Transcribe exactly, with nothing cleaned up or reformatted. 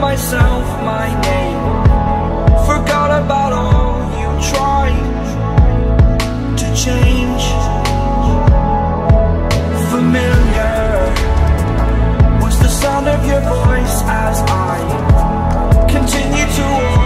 myself my name. Forgot about all you tried to change. Familiar was the sound of your voice as I continue to walk.